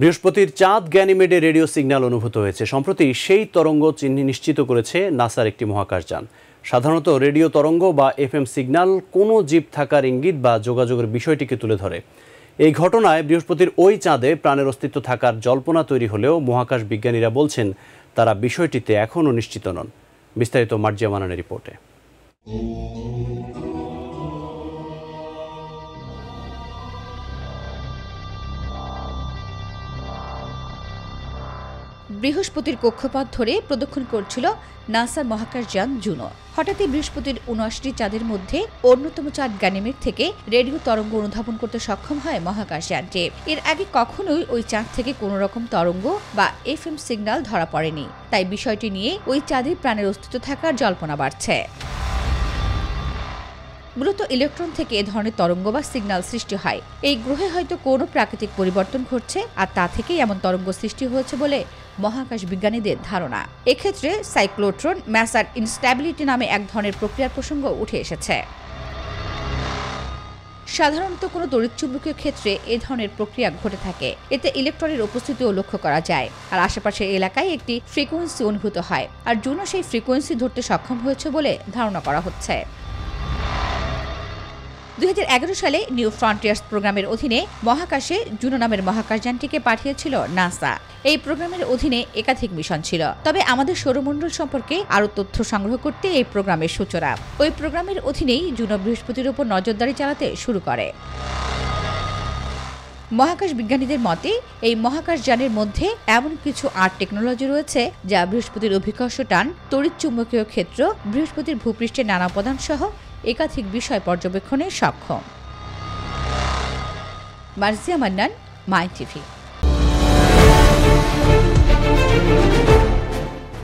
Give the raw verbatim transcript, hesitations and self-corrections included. বৃহস্পতির চাঁদ গ্যানিমেডে radio signal অনুভূত হয়েছে। সম্প্রতি সেই তরঙ্গ চিহ্ন নিশ্চিত করেছে নাসার একটি মহাকাশযান। সাধারণত রেডিও তরঙ্গ বা এফএম সিগন্যাল কোনো জীব থাকার ইঙ্গিত বা যোগাযোগের বিষয়টিকে তুলে ধরে। এই ঘটনায় বৃহস্পতির ওই চাঁদে প্রাণের অস্তিত্ব থাকার জল্পনা তৈরি হলেও মহাকাশ বিজ্ঞানীরা বলছেন তারা বিষয়টিতে এখনও নিশ্চিত নন। বিস্তারিত মার্জিয়া মানানের রিপোর্টে। বৃহস্পতির কক্ষপথ ধরে প্রদক্ষিণ করছিল নাসার মহাকাশযান জুনো। হঠাৎই বৃহস্পতির উনআশিটি চাঁদের মধ্যে অন্যতম চাঁদ গ্যানিমেড থেকে রেডিও তরঙ্গ অনুধাবন করতে সক্ষম হয় মহাকাশযানটি। এর আগে কখনোই ওই চাঁদ থেকে কোনো রকম তরঙ্গ বা এফএম সিগন্যাল ধরা পড়েনি, তাই বিষয়টি নিয়ে ওই চাঁদে প্রাণের অস্তিত্ব থাকার জল্পনা বাড়ছে। মূলত ইলেকট্রন থেকে এ ধরনের তরঙ্গ বা সিগন্যাল সৃষ্টি হয়। এই গ্রহে হয়তো কোনো প্রাকৃতিক পরিবর্তন ঘটছে আর তা থেকেই এমন তরঙ্গ সৃষ্টি হয়েছে বলে মহাকাশ বিজ্ঞানীদের ধারণা। এক্ষেত্রে সাইক্লোট্রন ম্যাসার ইনস্ট্যাবিলিটি নামে এক ধরনের প্রক্রিয়ার প্রসঙ্গ উঠে এসেছে। সাধারণত কোনো তড়িৎচুম্বকীয় ক্ষেত্রে এ ধরনের প্রক্রিয়া ঘটে থাকে, এতে ইলেকট্রনের উপস্থিতিও লক্ষ্য করা যায় আর আশেপাশের এলাকায় একটি ফ্রিকোয়েন্সি অনুভূত হয়, আর জুনো সেই ফ্রিকোয়েন্সি ধরতে সক্ষম হয়েছে বলে ধারণা করা হচ্ছে। দুই হাজার এগারো সালে নিউ ফ্রন্টিয়ার্স প্রোগ্রামের অধীনে মহাকাশে জুনো নামের মহাকাশযানটিকে পাঠিয়েছিল নাসা। এই প্রোগ্রামের অধীনে একাধিক মিশন ছিল, তবে আমাদের সৌরমণ্ডল সম্পর্কে আরও তথ্য সংগ্রহ করতে এই প্রোগ্রামের সূচনা। ওই প্রোগ্রামের অধীনেই জুনো বৃহস্পতির উপর নজরদারি চালাতে শুরু করে। মহাকাশ বিজ্ঞানীদের মতে এই মহাকাশযানের মধ্যে এমন কিছু আর টেকনোলজি রয়েছে যা বৃহস্পতির অভিকর্ষ টান, তড়িৎচুম্বকীয় ক্ষেত্র, বৃহস্পতির ভূপৃষ্ঠের নানা উপাদান সহ একাধিক বিষয় পর্যবেক্ষণে সক্ষম। Marjia Mannan, my TV.